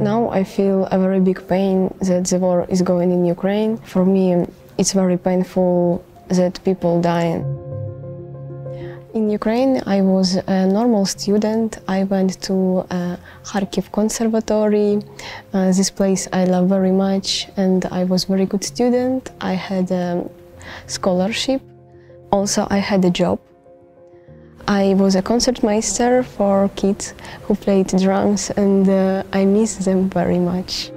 Now I feel a very big pain that the war is going in Ukraine. For me, it's very painful that people dying. In Ukraine, I was a normal student. I went to Kharkiv Conservatory. This place I love very much, and I was a very good student. I had a scholarship. Also, I had a job. I was a concertmeister for kids who played drums, and I miss them very much.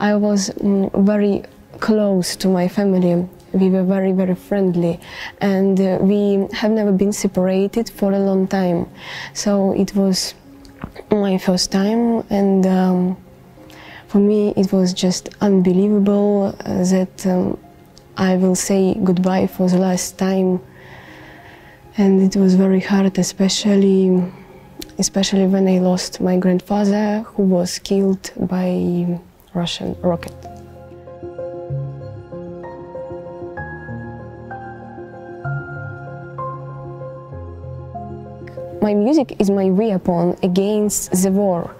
I was very close to my family. We were very, very friendly, and we have never been separated for a long time. So it was my first time, and for me it was just unbelievable that I will say goodbye for the last time. And it was very hard, especially when I lost my grandfather, who was killed by a Russian rocket. My music is my weapon against the war,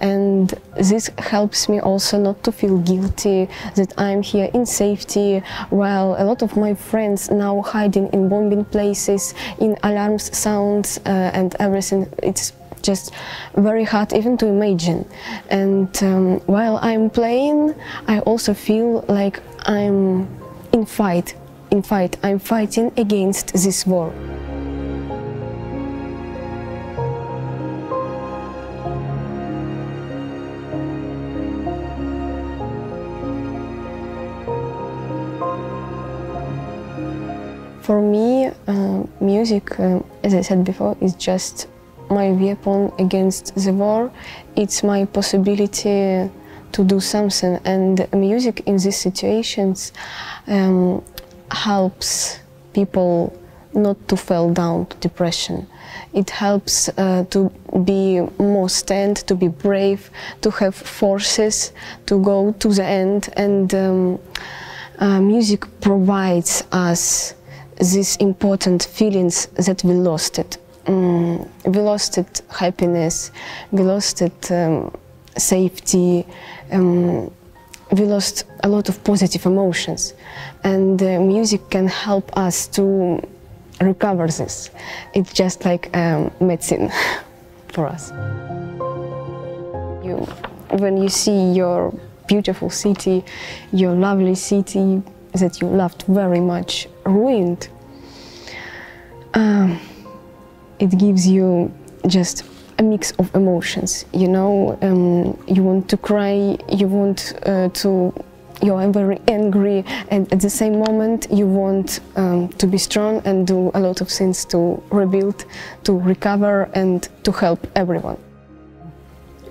and this helps me also not to feel guilty that I'm here in safety, while a lot of my friends now hiding in bombing places, in alarm sounds and everything. It's just very hard even to imagine. And while I'm playing, I also feel like I'm in fight. I'm fighting against this war. For me, music, as I said before, is just my weapon against the war. It's my possibility to do something, and music in these situations helps people not to fall down to depression. It helps to be more stand, to be brave, to have forces, to go to the end, and music provides us these important feelings that we lost it. We lost it happiness, we lost it safety, we lost a lot of positive emotions, and music can help us to recover this. It's just like medicine for us. When you see your beautiful city, your lovely city, that you loved very much ruined, it gives you just a mix of emotions, you know. You want to cry, you want you are very angry, and at the same moment you want to be strong and do a lot of things to rebuild, to recover, and to help everyone.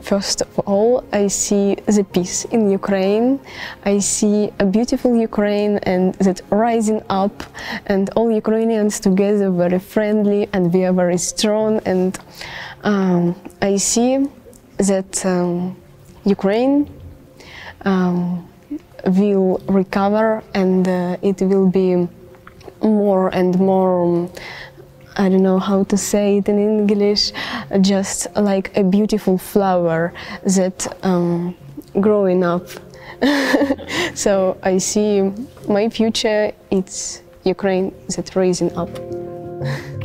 First of all, I see the peace in Ukraine. I see a beautiful Ukraine, and that rising up, and all Ukrainians together very friendly, and we are very strong. And I see that Ukraine will recover, and it will be more and more, I don't know how to say it in English, just like a beautiful flower that growing up. So I see my future, it's Ukraine that raising up.